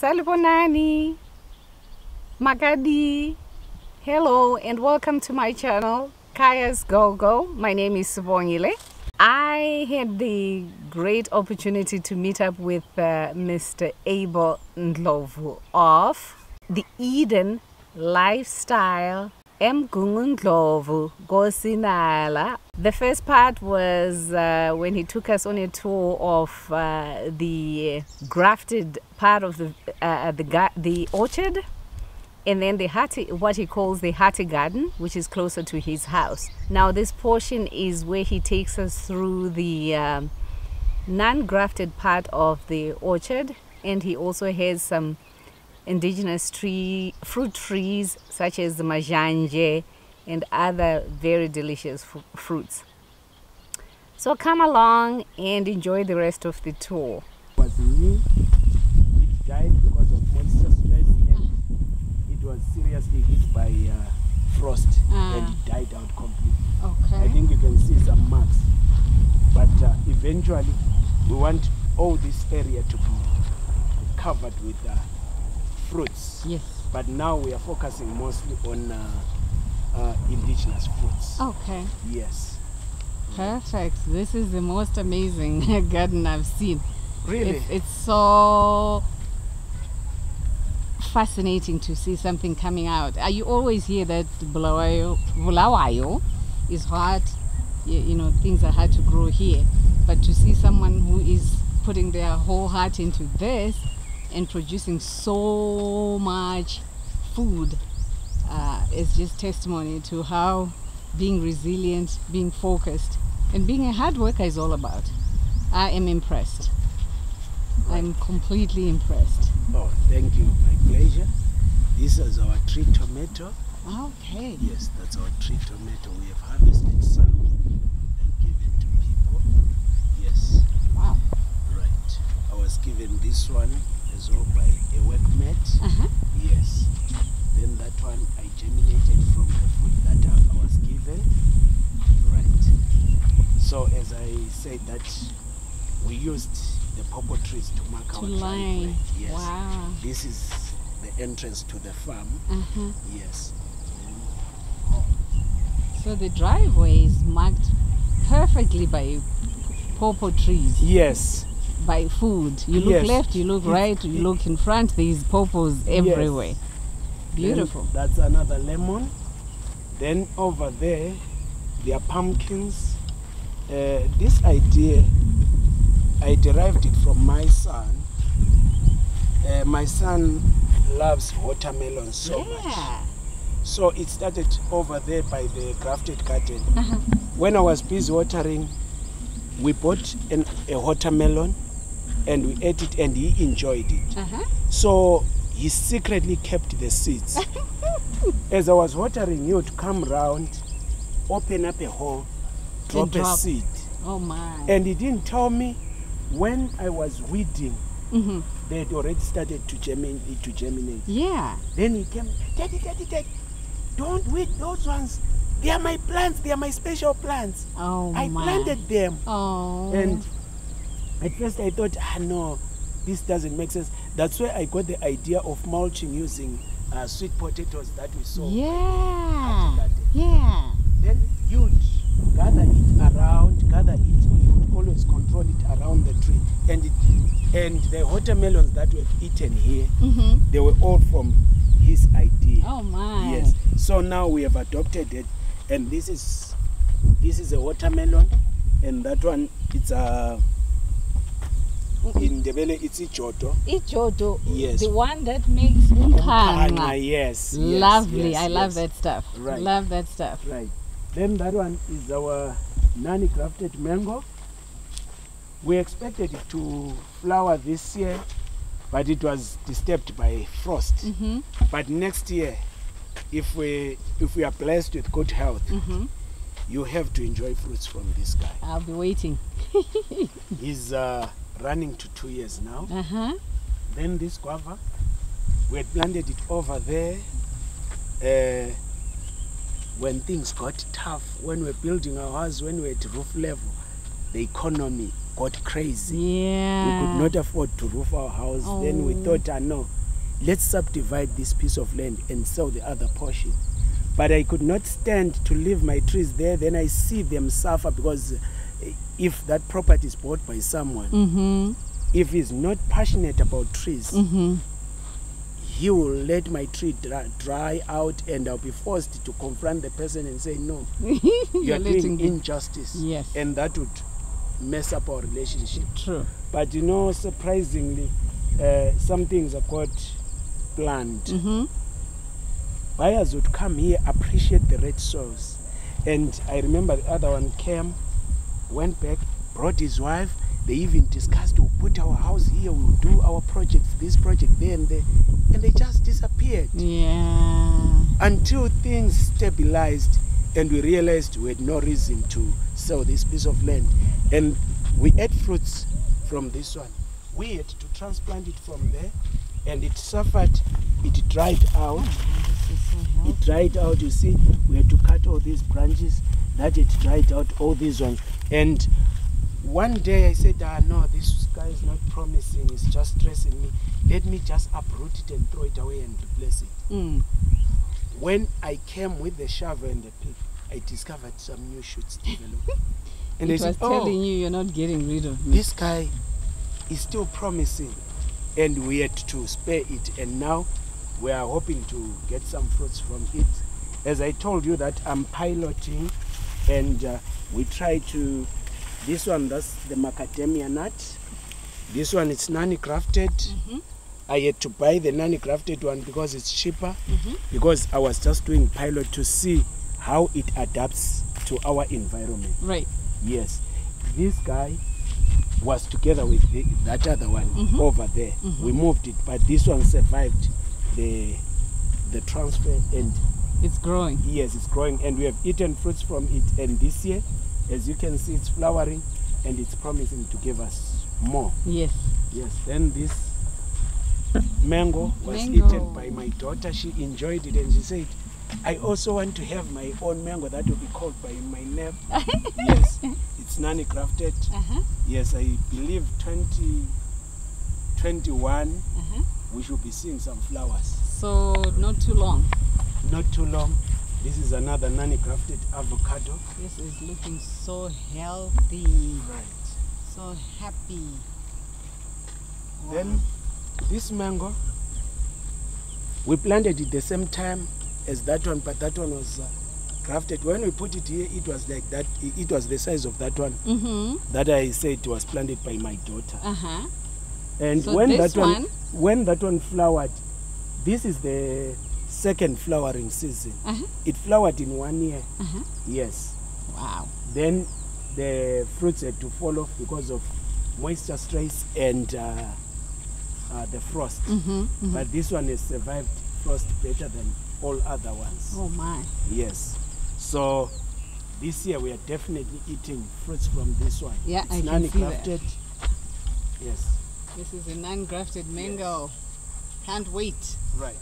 Salibonani, Magadi, hello and welcome to my channel Kaya's Go-Go. My name is Subongile. I had the great opportunity to meet up with Mr. Abel Ndlovu of The Eden Lifestyle, Umkungundu, Gosnala. The first part was when he took us on a tour of the grafted part of the orchard, and then the what he calls the Hattie Garden, which is closer to his house. Now this portion is where he takes us through the non-grafted part of the orchard, and he also has some indigenous fruit trees such as the Majanje and other very delicious fruits. So come along and enjoy the rest of the tour. It was Mnyi, which died because of moisture stress, and it was seriously hit by frost and it died out completely. Okay. I think you can see some marks, but eventually we want all this area to be covered with fruits. Yes. But now we are focusing mostly on indigenous fruits. Okay. Yes. Perfect. This is the most amazing garden I've seen. Really? It's so fascinating to see something coming out. You always hear that Bulawayo is hard, you know, things are hard to grow here. But to see someone who is putting their whole heart into this and producing so much food, it's just testimony to how being resilient, being focused, and being a hard worker is all about. I am impressed. I'm completely impressed. Oh, thank you. My pleasure. This is our tree tomato. Okay. Yes, that's our tree tomato. We have harvested some and given to people. Yes. Wow. Right. I was given this one as well by a workmate. Yes. Then that one I germinated from the food that I was given. Right. So as I said, that we used the purple trees to mark our line. Yes. Wow. This is the entrance to the farm. Yes. So the driveway is marked perfectly by purple trees. Yes. By food. You look left, you look right, you look in front. There is purples everywhere. Yes. Beautiful. Then that's another lemon. Then over there, there are pumpkins. This idea, I derived it from my son. My son loves watermelon so much. So it started over there by the grafted garden. When I was busy watering, we bought a watermelon and we ate it and he enjoyed it. So he secretly kept the seeds. As I was watering, he would come round, open up a hole, drop a seed. Oh my. And he didn't tell me. When I was weeding, they had already started to germinate. Yeah. Then he came, take. Don't weed those ones. They are my plants. They are my special plants. Oh my. I planted them. Oh. And at first I thought, no, this doesn't make sense. That's where I got the idea of mulching using sweet potatoes that we saw. Yeah. Yeah. Then you gather it around, you would always control it around the tree. And the watermelons that we've eaten here, they were all from his idea. Oh my. Yes. So now we have adopted it, and this is a watermelon, and that one it's a in Ndebele, it's Ichoto. Ichoto, yes. The one that makes Kana. Yes. Lovely. Yes, I love that stuff. Right. Love that stuff. Right. Then that one is our non-grafted mango. We expected it to flower this year, but it was disturbed by frost. But next year, if we are blessed with good health, you have to enjoy fruits from this guy. I'll be waiting. He's running to 2 years now. Then this guava, we had planted it over there. When things got tough, when we were building our house, when we were at roof level, the economy got crazy. Yeah. We could not afford to roof our house. Oh. Then we thought, no, let's subdivide this piece of land and sell the other portion. But I could not stand to leave my trees there. Then I see them suffer, because if that property is bought by someone, mm-hmm. if he's not passionate about trees, mm-hmm. he will let my tree dry out, and I'll be forced to confront the person and say, no, you're doing injustice. Yes. And that would mess up our relationship. True. But you know, surprisingly, some things are got planned. Mm-hmm. Buyers would come here, appreciate the red soils. And I remember the other one came, went back, brought his wife. They even discussed, we'll put our house here, we'll do our projects, this project, there and there. And they just disappeared. Yeah. Until things stabilized and we realized we had no reason to sell this piece of land. And we ate fruits from this one. We had to transplant it from there, and it suffered, it dried out. It dried out, you see. We had to cut all these branches, that it dried out, all these ones. And one day I said, no, this guy is not promising, it's just stressing me. Let me just uproot it and throw it away and replace it. Mm. When I came with the shovel and the pick, I discovered some new shoots developed. And I said, telling you, you're not getting rid of me. This guy is still promising. And we had to spare it. And now we are hoping to get some fruits from it. As I told you that I'm piloting, and we try to... This one, that's the macadamia nut. This one, it's nanny-crafted. Mm-hmm. I had to buy the nanny-crafted one because it's cheaper, mm-hmm. because I was just doing pilot to see how it adapts to our environment. Right. Yes. This guy was together with that other one, mm-hmm. over there. Mm-hmm. We moved it, but this one survived the transfer, and it's growing. Yes, it's growing, and we have eaten fruits from it, and this year, as you can see, it's flowering, and it's promising to give us more. Yes. Yes. Then this mango was eaten by my daughter. She enjoyed it, and she said, I also want to have my own mango that will be called by my name. Yes. It's nanny crafted. Uh-huh. Yes, I believe 2021, uh-huh. we should be seeing some flowers. So not too long. Not too long. This is another nanny-crafted avocado. This is looking so healthy. Right. So happy. Wow. Then this mango, we planted it the same time as that one, but that one was crafted. When we put it here, it was like that. It was the size of that one, mm-hmm. that I said was planted by my daughter. Uh-huh. And so when that one, when that one flowered, this is the second flowering season. Uh-huh. It flowered in 1 year. Uh-huh. Yes. Wow. Then the fruits had to fall off because of moisture stress and the frost. Mm-hmm, mm-hmm. But this one has survived frost better than all other ones. Oh my. Yes. So this year we are definitely eating fruits from this one. Yeah, it's non-grafted. Yes. This is a non-grafted mango. Yes. Can't wait. Right.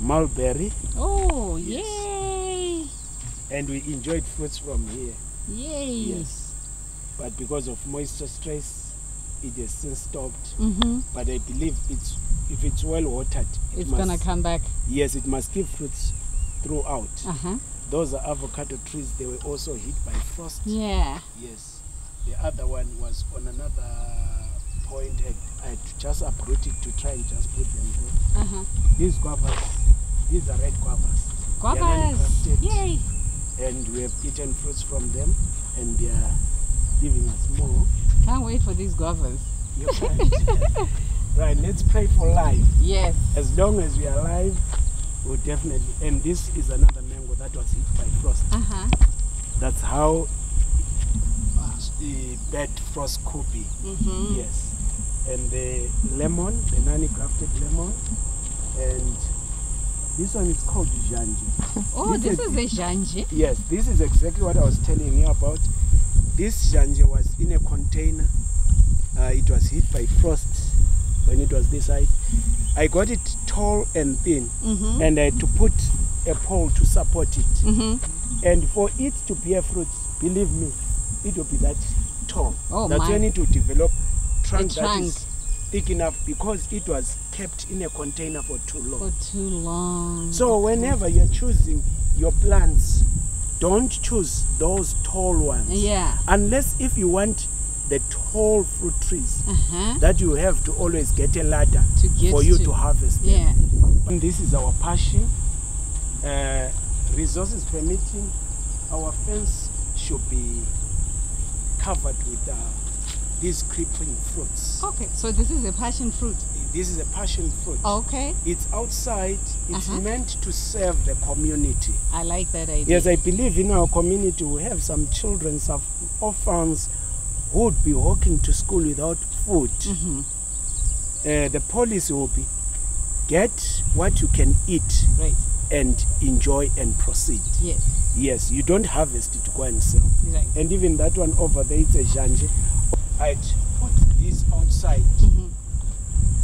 Mulberry. Oh, yes. Yay! And we enjoyed fruits from here. Yay! Yes. But because of moisture stress, it has since stopped. Mm-hmm. But I believe it's, if it's well watered, it's going to come back. Yes, it must give fruits throughout. Uh-huh. Those are avocado trees. They were also hit by frost. Yeah. Yes. The other one was on another point. I just uproot it to try and just put them there. Uh-huh. These guavas, these are red guavas. Guavas! Yay! And we have eaten fruits from them, and they are giving us more. Can't wait for these guavas. You can't. Right, let's pray for life. Yes. As long as we are alive, we'll definitely. And this is another mango that was hit by frost. Uh-huh. That's how bad frost could be. Mm-hmm. Yes. And the lemon, the nanny-crafted lemon, and this one is called Majanje. Oh, this is a Majanje? Yes, this is exactly what I was telling you about. This Majanje was in a container. It was hit by frost when it was this height. I got it tall and thin, mm-hmm. and I had to put a pole to support it. Mm-hmm. And for it to bear fruits, believe me, it will be that strong. Oh, that's why you need to develop trunk that is thick enough, because it was kept in a container for too long. So whenever you're choosing your plants, don't choose those tall ones. Yeah. Unless if you want the tall fruit trees, that you have to always get a ladder to harvest them. Yeah. And this is our passion. Resources permitting, our fence should be covered with these creeping fruits. Okay, so this is a passion fruit. This is a passion fruit. Okay. It's outside. It's meant to serve the community. I like that idea. Yes, I believe in our community we have some children, some orphans who would be walking to school without food. The policy will be, get what you can eat and enjoy and proceed. Yes, you don't harvest it to go and sell. And even that one over there, it's a Majanje. I'd put these outside.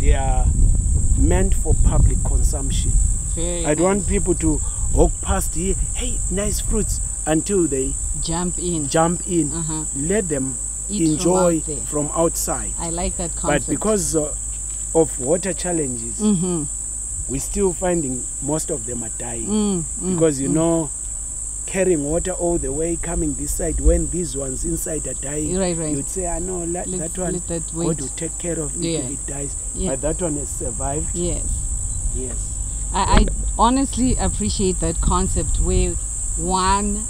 They are meant for public consumption. I'd want people to walk past here, hey, nice fruits, until they jump in. Let them enjoy from outside. I like that concept. But because of water challenges, we're still finding most of them are dying. Because you know, carrying water all the way, coming this side, when these ones inside are dying, you'd say, I know that one, God will take care of it if it dies. But that one has survived. Yes. I honestly appreciate that concept where one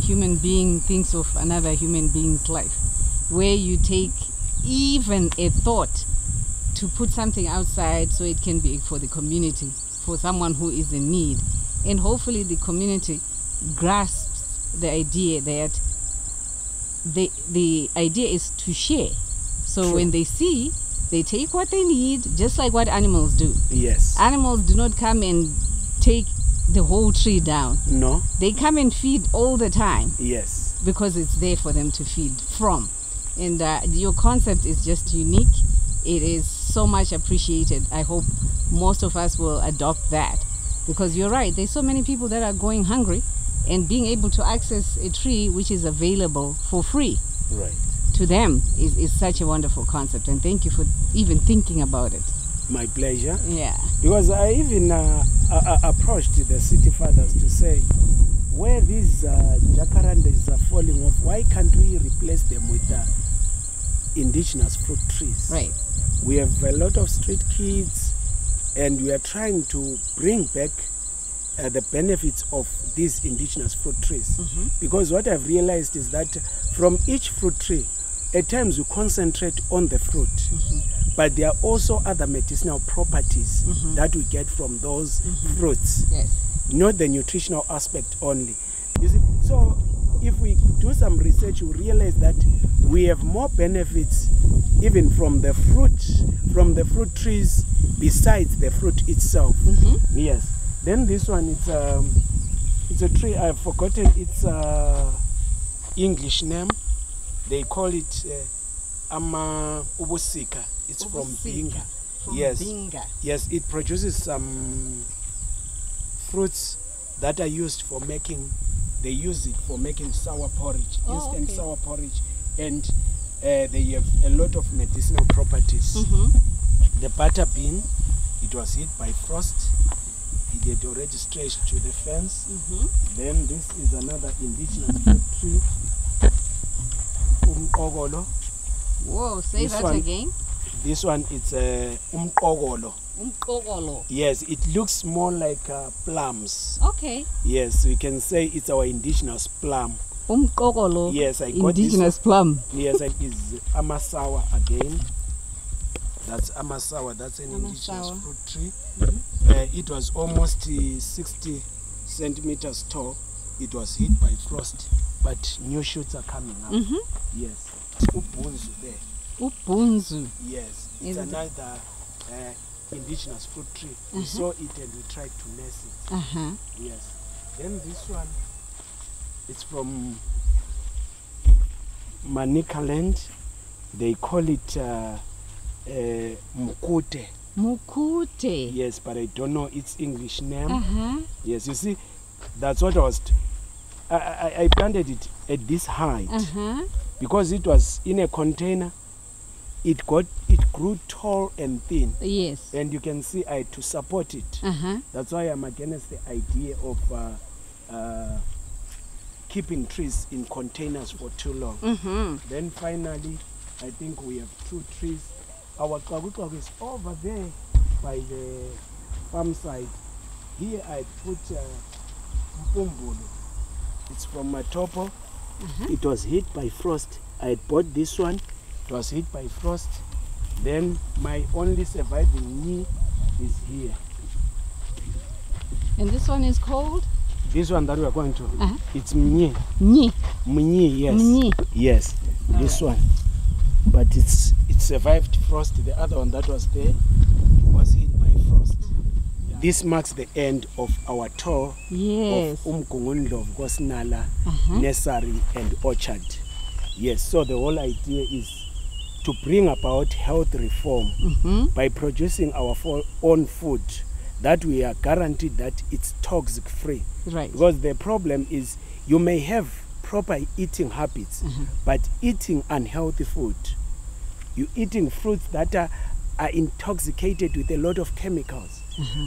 human being thinks of another human being's life, where you take even a thought to put something outside so it can be for the community, for someone who is in need. And hopefully the community grasps the idea that the idea is to share. So when they see, they take what they need, just like what animals do. Animals do not come and take the whole tree down. They come and feed all the time. Because it's there for them to feed from. And your concept is just unique. It is so much appreciated. I hope most of us will adopt that, because you're right, there's so many people that are going hungry, and being able to access a tree which is available for free to them is such a wonderful concept. And thank you for even thinking about it. My pleasure. Yeah. Because I even approached the city fathers to say, where these jacarandas are falling off, why can't we replace them with indigenous fruit trees? We have a lot of street kids, and we are trying to bring back the benefits of these indigenous fruit trees. Because what I've realized is that from each fruit tree, at times you concentrate on the fruit, but there are also other medicinal properties that we get from those fruits, not the nutritional aspect only. You see, so if we do some research, we realize that we have more benefits even from the fruit trees besides the fruit itself. Then this one, it's a tree, I've forgotten its English name. They call it Ama Ubusika. It's from Binga. Yes, it produces some fruits that are used for making, they use it for making sour porridge, instant sour porridge, and they have a lot of medicinal properties. The butter bean, it was hit by frost, it had already stretched to the fence. Then this is another indigenous fruit tree, Umqokolo. Whoa, say that again. This one, it's Umqokolo. Yes, it looks more like plums. Yes, we can say it's our indigenous plum. Yes, I got indigenous plum. Yes, it is Amasawa again. That's Amasawa. That's an indigenous fruit tree. It was almost 60 centimeters tall. It was hit by frost, but new shoots are coming up. Yes. Upunzu there. Upunzu. Yes, it's another indigenous fruit tree. We saw it and we tried to nurse it. Yes. Then this one, it's from Manika land. They call it Mukote. Mukote. Yes, but I don't know its English name. Yes, you see, that's what I planted it at this height. because it was in a container, it grew tall and thin. Yes. And you can see I to support it. That's why I'm against the idea of keeping trees in containers for too long. Then finally, I think we have two trees. Our kagukawu is over there by the farm side. Here I put Mpumbule. It's from Matopo. It was hit by frost. I had bought this one. It was hit by frost. Then my only surviving Mnyi is here. And this one is called? This one that we are going to. It's Mnyi. Mnyi. Mnyi, yes. Mnyi. Yes. All this right. One. But it survived frost. The other one that was there was hit by frost. This marks the end of our tour of Umkungundu, Gosnala, nursery and orchard. Yes, so the whole idea is to bring about health reform by producing our own food that we are guaranteed that it's toxic free. Right. Because the problem is you may have proper eating habits, but eating unhealthy food, you're eating fruits that are intoxicated with a lot of chemicals.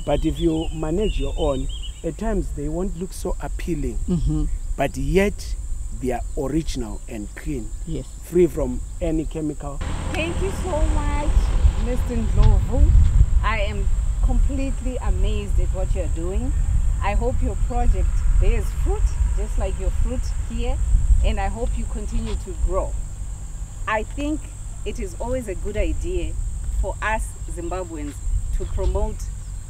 But if you manage your own, at times they won't look so appealing, but yet they are original and clean, free from any chemical. Thank you so much, Mr. Ndlovu. I am completely amazed at what you're doing. I hope your project bears fruit, just like your fruit here, and I hope you continue to grow. I think it is always a good idea for us Zimbabweans to promote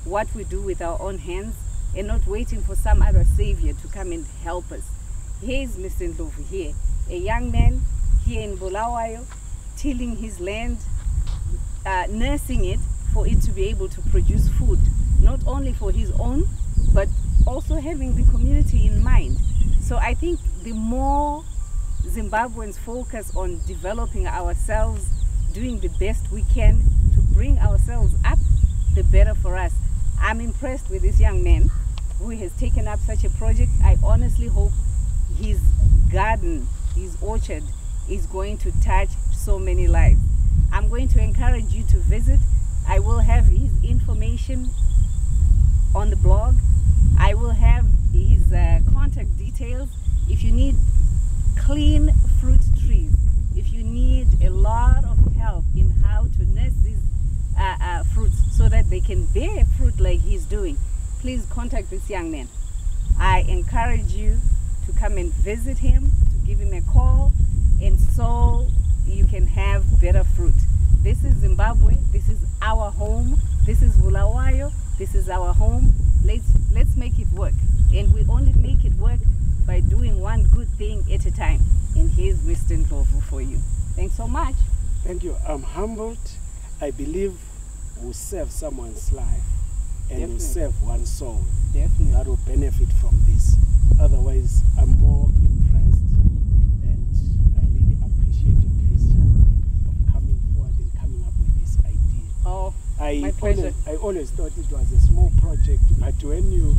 what we do with our own hands and not waiting for some other savior to come and help us. Here is Mr. Ndlovu here, a young man here in Bulawayo, tilling his land, nursing it for it to be able to produce food, not only for his own, but also having the community in mind. So I think the more Zimbabweans focus on developing ourselves, doing the best we can to bring ourselves up, the better for us. I'm impressed with this young man who has taken up such a project. I honestly hope his garden, his orchard, is going to touch so many lives. I'm going to encourage you to visit. I will have his information on the blog. I will have his contact details. If you need clean fruit trees, if you need a lot of help in how to nurse these fruits so that they can bear fruit like he's doing, please contact this young man. I encourage you to come and visit him, to give him a call, and so you can have better fruit. This is Zimbabwe. This is our home. This is Bulawayo. This is our home. Let's make it work, and we only make it work by doing one good thing at a time. And here's Mr. Ndlovu for you. Thanks so much. Thank you. I'm humbled. I believe we'll save someone's life, and we'll save one soul. Definitely. That will benefit from this. Otherwise, I'm more impressed, and I really appreciate your gesture of coming forward and coming up with this idea. Oh, my pleasure. I always thought it was a small project, but when you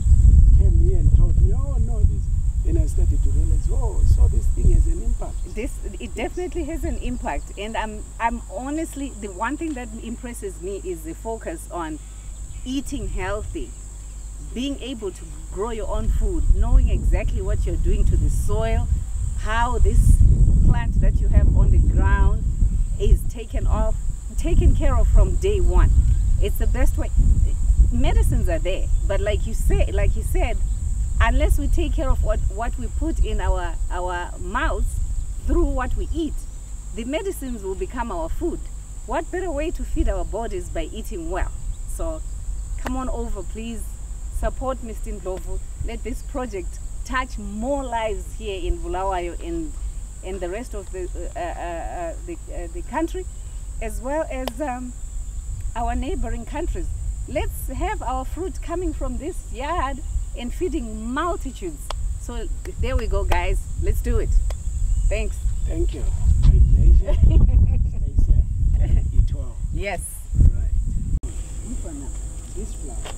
came here and told me, oh no, this, and I started to realize, oh, so this thing has an impact. It definitely has an impact, and I'm honestly, the one thing that impresses me is the focus on eating healthy, being able to grow your own food, knowing exactly what you're doing to the soil, how this plant that you have on the ground is taken care of from day one. It's the best way. Medicines are there, but like you said, unless we take care of what we put in our mouths through what we eat, the medicines will become our food. What better way to feed our bodies by eating well? So come on over, please. Support Mr. Ndlovu. Let this project touch more lives here in Bulawayo and in the rest of the country, as well as our neighboring countries. Let's have our fruit coming from this yard and feeding multitudes. So there we go, guys. Let's do it. Thanks. Thank you. My pleasure. Eat well. Yes. Right. This flower.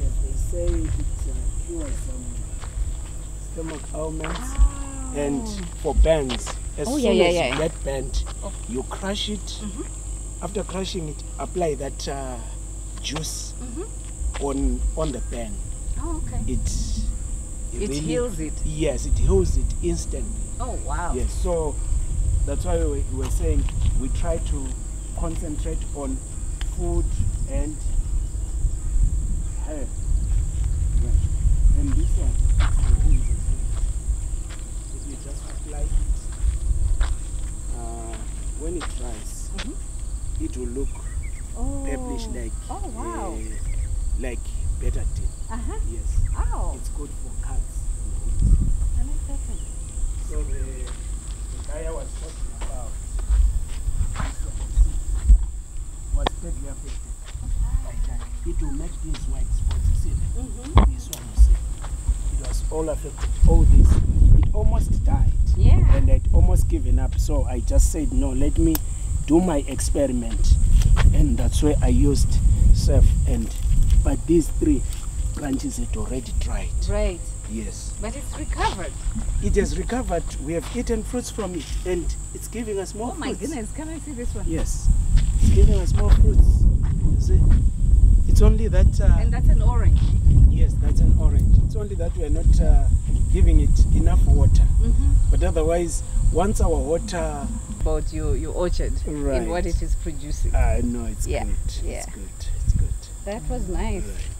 Yes, they say it cures some stomach ailments and for burns. As soon as you get burnt, you crush it. After crushing it, apply that juice on the pan. Oh, okay. It really heals it. Yes, it heals it instantly. Oh, wow. Yes, so that's why we were saying we try to concentrate on food and health. And this one, you just apply it. When it dries, it will look purplish, like like better tin. Yes. Ow. It's good for cats and dogs. I like that one. So the guy I was talking about was badly affected by that. It will make these white spots. You see them? This one, you see? It was all affected. All this. It almost died. Yeah. And I'd almost given up. So I just said, no, let me do my experiment. And that's where I used surf and... But these three branches had already dried. Right. Yes. But it's recovered. It has recovered. We have eaten fruits from it, and it's giving us more fruits. Oh my goodness, can I see this one? Yes. It's giving us more fruits. You see? It's only that... and that's an orange. Yes, that's an orange. It's only that we are not giving it enough water. But otherwise, once our water... About your orchard and what it is producing. No, it's good. It's good. That was nice.